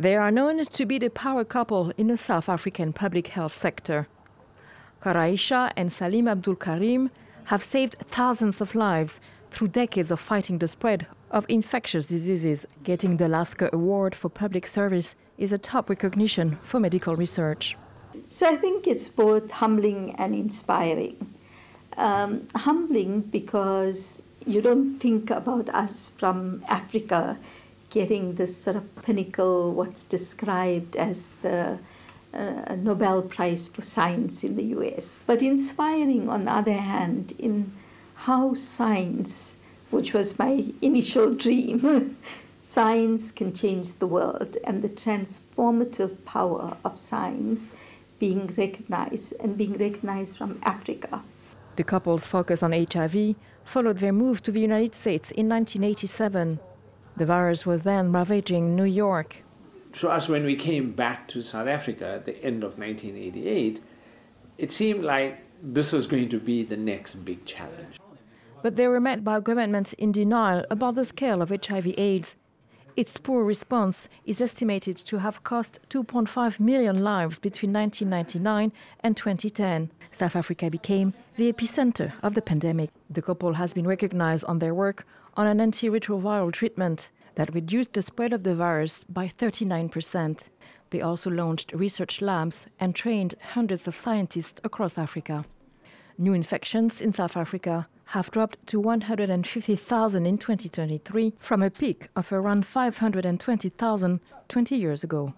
They are known to be the power couple in the South African public health sector. Quarraisha and Salim Abdool Karim have saved thousands of lives through decades of fighting the spread of infectious diseases. Getting the Lasker Award for public service is a top recognition for medical research. So I think it's both humbling and inspiring. Humbling because you don't think about us from Africa getting this sort of pinnacle, what's described as the Nobel Prize for Science in the US. But inspiring, on the other hand, in how science, which was my initial dream, science can change the world, and the transformative power of science being recognized, and being recognized from Africa. The couple's focus on HIV followed their move to the United States in 1987. The virus was then ravaging New York. To us, when we came back to South Africa at the end of 1988, it seemed like this was going to be the next big challenge. But they were met by governments in denial about the scale of HIV/AIDS. Its poor response is estimated to have cost 2.5 million lives between 1999 and 2010. South Africa became the epicenter of the pandemic. The couple has been recognized on their work on an antiretroviral treatment that reduced the spread of the virus by 39%. They also launched research labs and trained hundreds of scientists across Africa. New infections in South Africa have dropped to 150,000 in 2023 from a peak of around 520,000 20 years ago.